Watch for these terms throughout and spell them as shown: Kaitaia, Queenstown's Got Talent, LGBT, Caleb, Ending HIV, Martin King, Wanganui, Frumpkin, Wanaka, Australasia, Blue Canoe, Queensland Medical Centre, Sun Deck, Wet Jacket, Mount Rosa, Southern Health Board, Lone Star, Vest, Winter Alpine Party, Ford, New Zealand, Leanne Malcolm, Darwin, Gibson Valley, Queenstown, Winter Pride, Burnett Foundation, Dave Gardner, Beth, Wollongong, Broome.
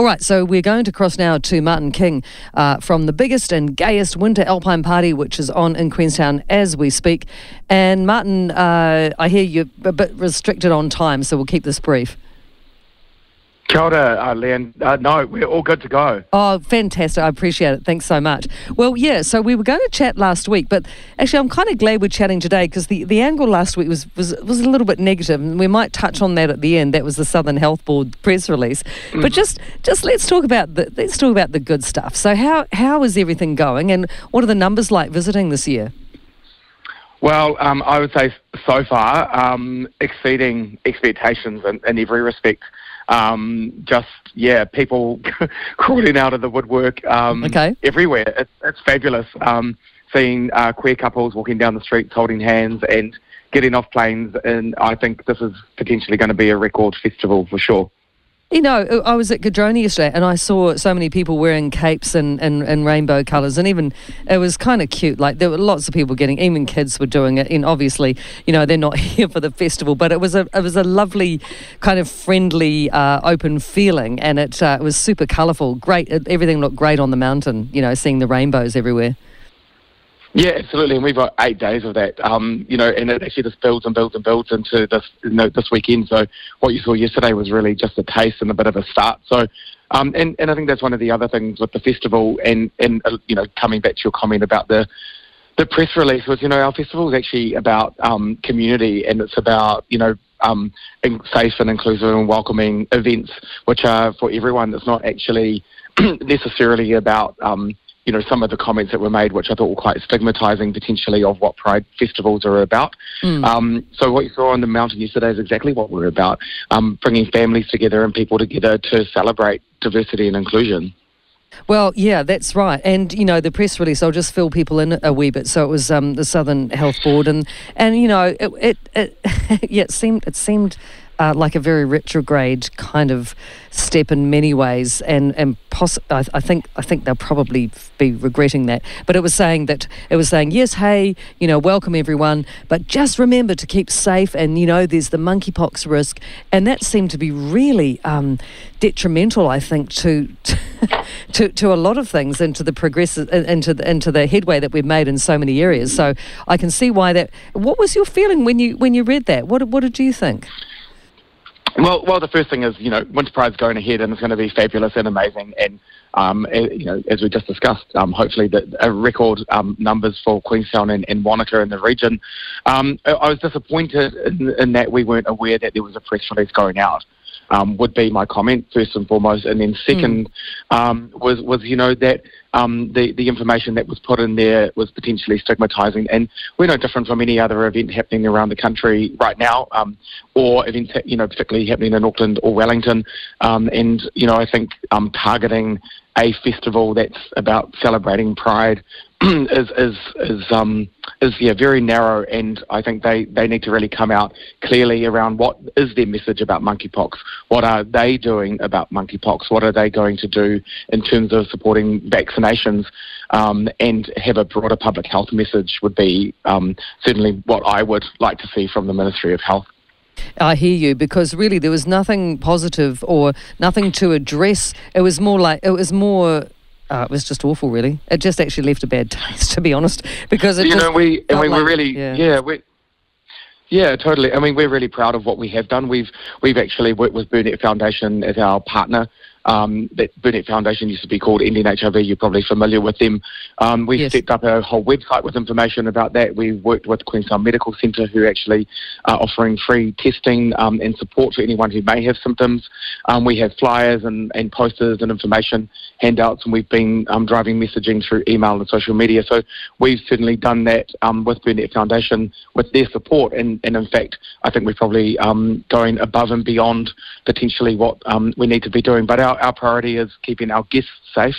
All right, so we're going to cross now to Martin King from the biggest and gayest Winter Alpine Party, which is on in Queenstown as we speak. And Martin, I hear you're a bit restricted on time, so we'll keep this brief. Kia ora, Leanne. No, we're all good to go. Oh, fantastic. I appreciate it. Thanks so much. Well, yeah, so we were going to chat last week, but actually I'm kind of glad we're chatting today because the angle last week was a little bit negative, and we might touch on that at the end. That was the Southern Health Board press release. But just let's talk about the good stuff. So how is everything going, and what are the numbers like visiting this year? Well, I would say so far exceeding expectations in every respect. People crawling out of the woodwork everywhere. It's fabulous seeing queer couples walking down the streets holding hands and getting off planes, and I think this is potentially going to be a record festival for sure. You know, I was at Gadrona yesterday and I saw so many people wearing capes and rainbow colours, and even it was kind of cute. Like, there were lots of people getting, even kids were doing it, and obviously, you know, they're not here for the festival, but it was a lovely kind of friendly open feeling, and it was super colourful. Great, everything looked great on the mountain, you know, seeing the rainbows everywhere. Yeah, absolutely, and we've got 8 days of that, you know, and it actually just builds and builds and builds into this, you know, this weekend. So what you saw yesterday was really just a taste and a bit of a start. So, and I think that's one of the other things with the festival, and you know, coming back to your comment about the press release was, you know, our festival is actually about community, and it's about, you know, safe and inclusive and welcoming events, which are for everyone. It's not actually necessarily about... you know, some of the comments that were made, which I thought were quite stigmatising potentially of what Pride festivals are about. So what you saw on the mountain yesterday is exactly what we're about, bringing families together and people together to celebrate diversity and inclusion. Well, yeah, that's right. And, you know, the press release, I'll just fill people in a wee bit. So it was the Southern Health Board, and you know, it seemed like a very retrograde kind of step in many ways, and I think they'll probably be regretting that. But it was saying, yes, hey, you know, welcome everyone, but just remember to keep safe, and you know, there's the monkeypox risk, and that seemed to be really detrimental, I think, to a lot of things, and to the progress, into the headway that we've made in so many areas. So I can see why that. What was your feeling when you read that? What did you think? Well, the first thing is, you know, Winter Pride's going ahead, and it's going to be fabulous and amazing, and, you know, as we just discussed, hopefully a record numbers for Queenstown and Wanaka in the region. I was disappointed in that we weren't aware that there was a press release going out, would be my comment, first and foremost. And then second was, you know, that the information that was put in there was potentially stigmatising. And we're no different from any other event happening around the country right now, or events, you know, particularly happening in Auckland or Wellington. And, you know, I think targeting a festival that's about celebrating Pride is very narrow, and I think they need to really come out clearly around what is their message about monkeypox, what are they doing about monkeypox, what are they going to do in terms of supporting vaccinations, and have a broader public health message would be certainly what I would like to see from the Ministry of Health. I hear you, because really there was nothing positive or nothing to address. It was just awful, really. It just actually left a bad taste, to be honest, because yeah, totally. I mean, we're really proud of what we have done. We've actually worked with Burnett Foundation as our partner. That Burnett Foundation used to be called Ending HIV. You're probably familiar with them. We stepped up a whole website with information about that. We worked with Queensland Medical Centre, who actually are offering free testing and support for anyone who may have symptoms. We have flyers and posters and information handouts, and we've been driving messaging through email and social media. So we've certainly done that with Burnett Foundation, with their support, and in fact I think we're probably going above and beyond potentially what we need to be doing. But our priority is keeping our guests safe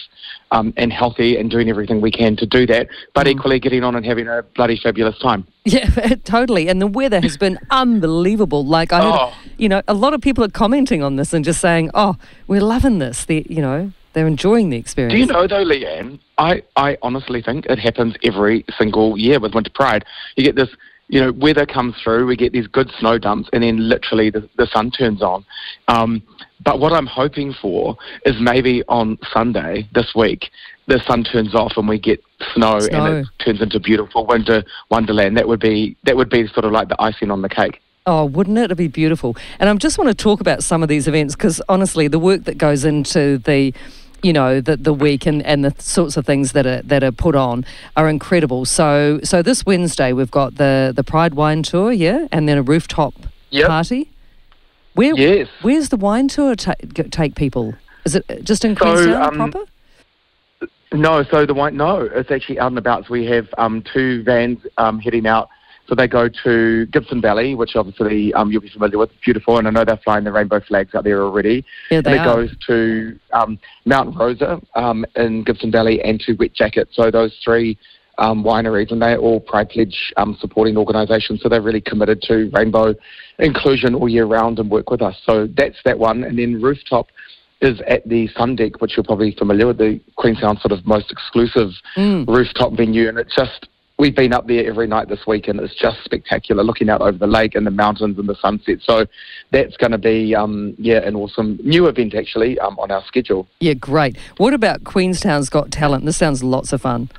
and healthy, and doing everything we can to do that, but equally getting on and having a bloody fabulous time. Yeah, totally. And the weather has been unbelievable. Like, I heard, you know, a lot of people are commenting on this and just saying, oh, we're loving this. You know, they're enjoying the experience. Do you know though, Leanne, I honestly think it happens every single year with Winter Pride. You get this you know, weather comes through, we get these good snow dumps, and then literally the sun turns on. But what I'm hoping for is maybe on Sunday this week, the sun turns off and we get snow. And it turns into beautiful winter wonderland. That would be sort of like the icing on the cake. Oh, wouldn't it? It'd be beautiful. And I just want to talk about some of these events because, honestly, the work that goes into the, you know, the week and the sorts of things that are put on are incredible. So this Wednesday we've got the Pride Wine Tour, yeah, and then a rooftop party. Where's the wine tour take people? Is it just in Queenstown proper? No, it's actually out and about. So we have two vans heading out. So they go to Gibson Valley, which obviously you'll be familiar with. It's beautiful, and I know they're flying the rainbow flags out there already. Yeah, they are. It goes to Mount Rosa in Gibson Valley and to Wet Jacket. So those three wineries, and they're all Pride Pledge supporting organisations. So they're really committed to rainbow inclusion all year round and work with us. So that's that one. And then Rooftop is at the Sun Deck, which you're probably familiar with, the Queenstown sort of most exclusive rooftop venue. And it's just... we've been up there every night this week and it's just spectacular looking out over the lake and the mountains and the sunset. So that's going to be, an awesome new event actually on our schedule. Yeah, great. What about Queenstown's Got Talent? This sounds lots of fun.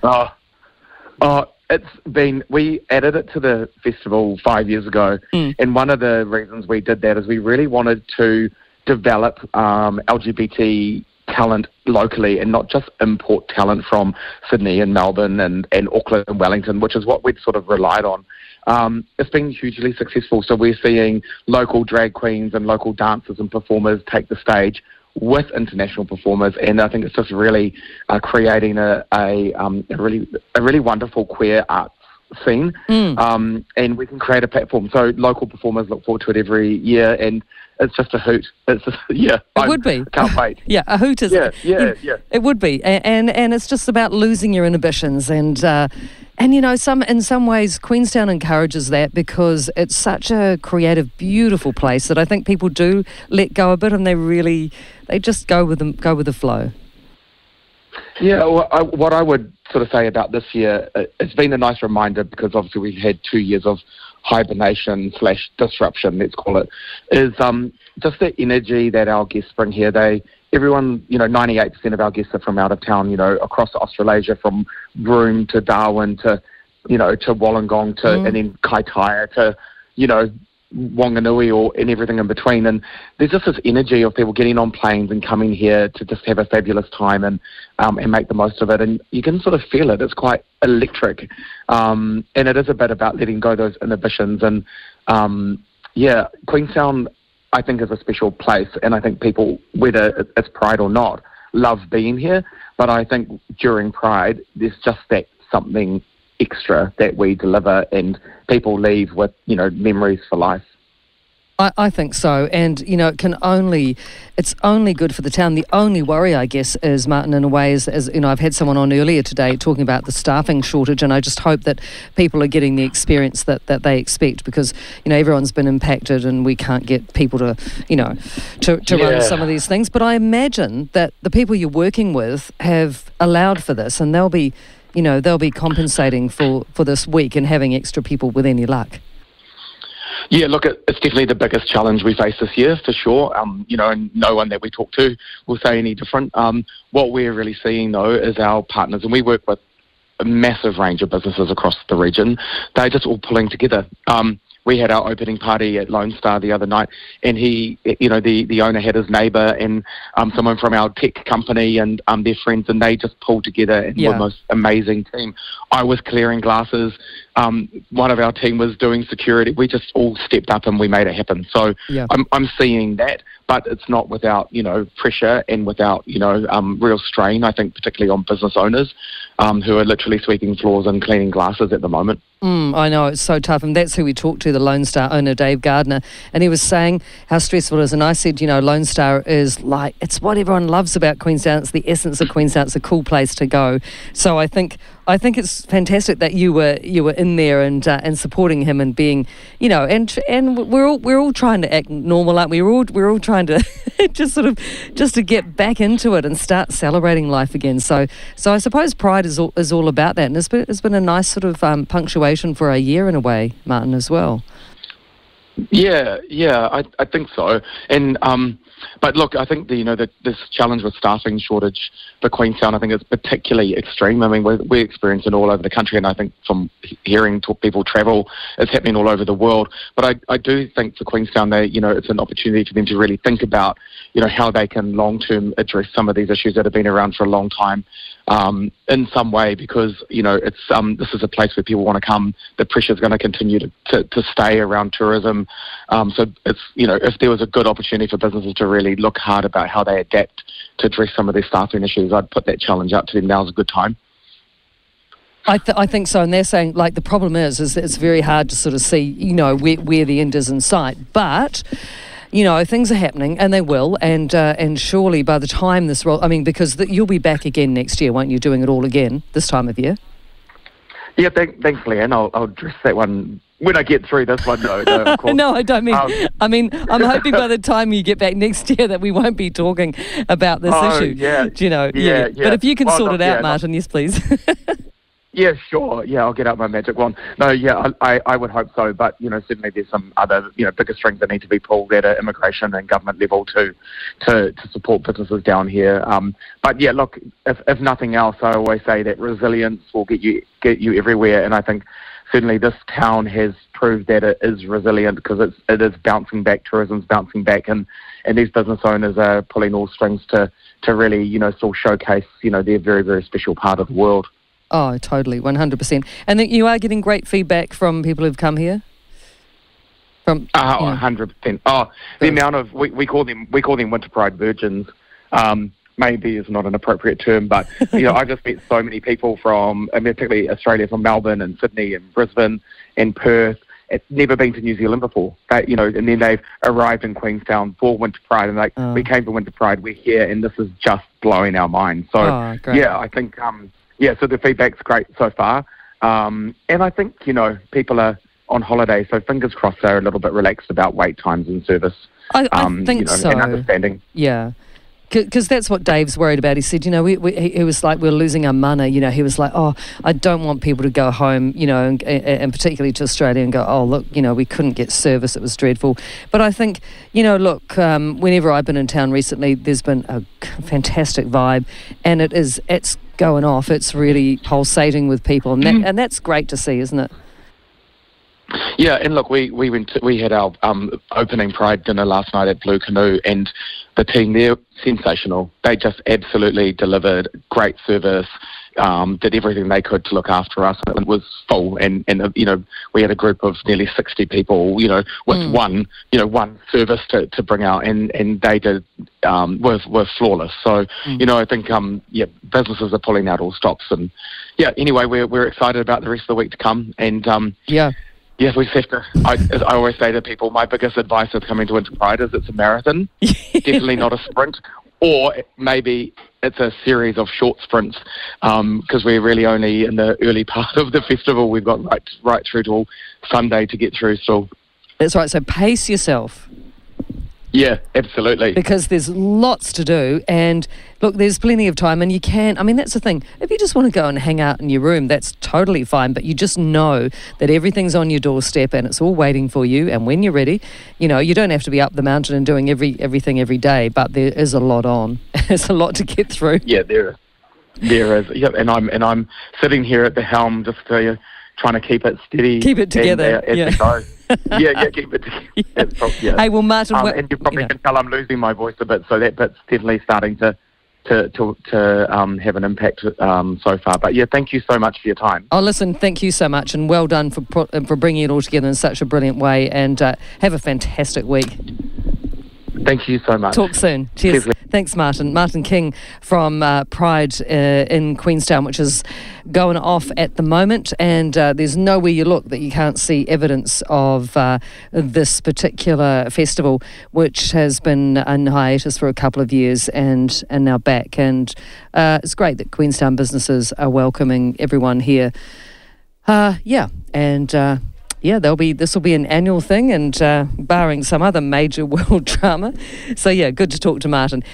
We added it to the festival 5 years ago and one of the reasons we did that is we really wanted to develop LGBT talent locally and not just import talent from Sydney and Melbourne and Auckland and Wellington, which is what we'd sort of relied on. It's been hugely successful. So we're seeing local drag queens and local dancers and performers take the stage with international performers, and I think it's just really creating a really wonderful queer art scene, and we can create a platform. So local performers look forward to it every year, and it's just a hoot. It's just, I can't wait. Yeah, a hoot is it? Yeah. It would be, and it's just about losing your inhibitions, and you know, in some ways, Queenstown encourages that because it's such a creative, beautiful place that I think people do let go a bit, and they just go with the flow. Yeah, well, what I would sort of say about this year, it's been a nice reminder because obviously we've had 2 years of hibernation / disruption, let's call it, is just the energy that our guests bring here. Everyone, you know, 98% of our guests are from out of town, you know, across Australasia, from Broome to Darwin to, you know, to Wollongong to and then Kaitaia to, you know, Wanganui and everything in between, and there's just this energy of people getting on planes and coming here to just have a fabulous time and make the most of it, and you can sort of feel it. It's quite electric, and it is a bit about letting go those inhibitions, and Queenstown I think is a special place, and I think people, whether it's Pride or not, love being here, but I think during Pride there's just that something extra that we deliver, and people leave with, you know, memories for life. I think so, and you know, it's only good for the town. The only worry, I guess, is, Martin, in a way, is you know, I've had someone on earlier today talking about the staffing shortage, and I just hope that people are getting the experience that they expect, because you know, everyone's been impacted, and we can't get people to, you know, to run some of these things. But I imagine that the people you're working with have allowed for this, and they'll be compensating for this week and having extra people with any luck. Yeah, look, it's definitely the biggest challenge we face this year, for sure. You know, and no one that we talk to will say any different. What we're really seeing, though, is our partners, and we work with a massive range of businesses across the region. They're just all pulling together. We had our opening party at Lone Star the other night, and he, you know, the owner had his neighbour and someone from our tech company and their friends, and they just pulled together and were the most amazing team. I was clearing glasses. One of our team was doing security. We just all stepped up and we made it happen. So I'm seeing that, but it's not without, you know, pressure and without, you know, real strain, I think, particularly on business owners who are literally sweeping floors and cleaning glasses at the moment. I know, it's so tough, and that's who we talked to, the Lone Star owner, Dave Gardner, and he was saying how stressful it is, and I said, you know, Lone Star is like, it's what everyone loves about Queenstown, it's the essence of Queenstown, it's a cool place to go. So I think it's fantastic that you were in there and supporting him and being, you know, and we're all trying to act normal, aren't we? We're all trying trying to just to get back into it and start celebrating life again. So I suppose Pride is all about that, and it's been a nice sort of punctuation for our year in a way, Martin, as well. Yeah, I think so. And but look, I think this challenge with staffing shortage for Queenstown, I think is particularly extreme. I mean, we experience it all over the country, and I think from hearing people travel, it's happening all over the world. But I do think for Queenstown, it's an opportunity for them to really think about how they can long term address some of these issues that have been around for a long time. In some way, because it's this is a place where people want to come. The pressure is going to continue to stay around tourism. So it's if there was a good opportunity for businesses to really look hard about how they adapt to address some of their staffing issues, I'd put that challenge out to them. Now's a good time. I think so, and they're saying like the problem is it's very hard to sort of see where the end is in sight, but. Things are happening, and they will, and surely by the time this roll, I mean, because you'll be back again next year, won't you? Doing it all again this time of year. Yeah, thanks, Leanne. I'll address that one when I get through this one. No, of course. No, I don't mean. I mean, I'm hoping by the time you get back next year that we won't be talking about this issue. Yeah, Yeah. But if you can sort it out, Martin, yes, please. Yeah, sure. Yeah, I'll get out my magic wand. No, yeah, I would hope so. But, certainly there's some other, bigger strings that need to be pulled at an immigration and government level to support businesses down here. But, yeah, look, if nothing else, I always say that resilience will get you everywhere. And I think certainly this town has proved that it is resilient because it is bouncing back, tourism's bouncing back. And these business owners are pulling all strings to really, still showcase, their very, very special part of the world. Oh, totally, 100%. And you are getting great feedback from people who've come here. From 100%. Oh, the amount of we call them Winter Pride virgins. Maybe is not an appropriate term, but I've just met so many people from, particularly Australia, from Melbourne and Sydney and Brisbane and Perth. It's never been to New Zealand before, and then they've arrived in Queenstown for Winter Pride, and we came for Winter Pride. We're here, and this is just blowing our mind. So I think. Yeah, so the feedback's great so far. And I think, people are on holiday, so fingers crossed they're a little bit relaxed about wait times and service. I think so. And understanding. Yeah. Because that's what Dave's worried about. He said, he was like, we're losing our mana. He was like, oh, I don't want people to go home, and particularly to Australia and go, oh, look, we couldn't get service. It was dreadful. But I think, look, whenever I've been in town recently, there's been a fantastic vibe, and it's going off. It's really pulsating with people, and that's great to see, isn't it? Yeah, and look, we had our opening Pride dinner last night at Blue Canoe, and the team there, sensational. They just absolutely delivered great service, did everything they could to look after us. It was full, and we had a group of nearly 60 people, with one service to bring out, and they did were flawless. So I think businesses are pulling out all stops, and anyway, we're excited about the rest of the week to come, and Yes, we have to. I always say to people, my biggest advice with coming to Winter Pride is it's a marathon, definitely not a sprint, or maybe it's a series of short sprints, because we're really only in the early part of the festival. We've got right through till Sunday to get through. So that's right. So pace yourself. Yeah, absolutely. Because there's lots to do, and look, there's plenty of time, and you can, that's the thing. If you just want to go and hang out in your room, that's totally fine, but you just know that everything's on your doorstep and it's all waiting for you, and when you're ready, you don't have to be up the mountain and doing everything every day, but there is a lot on. There's a lot to get through. Yeah, there is. Yeah, and I'm sitting here at the helm just trying to keep it steady. Keep it together. Keep it together. Yeah. Hey, well, Martin... and you probably can tell I'm losing my voice a bit, so that bit's definitely starting to have an impact so far. But, yeah, thank you so much for your time. Oh, listen, thank you so much, and well done for bringing it all together in such a brilliant way, and have a fantastic week. Thank you so much. Talk soon. Cheers. Thanks, Martin. Martin King from Pride in Queenstown, which is going off at the moment, and there's nowhere you look that you can't see evidence of this particular festival, which has been in hiatus for a couple of years and now back. And it's great that Queenstown businesses are welcoming everyone here. And yeah, this will be an annual thing, and barring some other major world drama. So yeah, good to talk to Martin.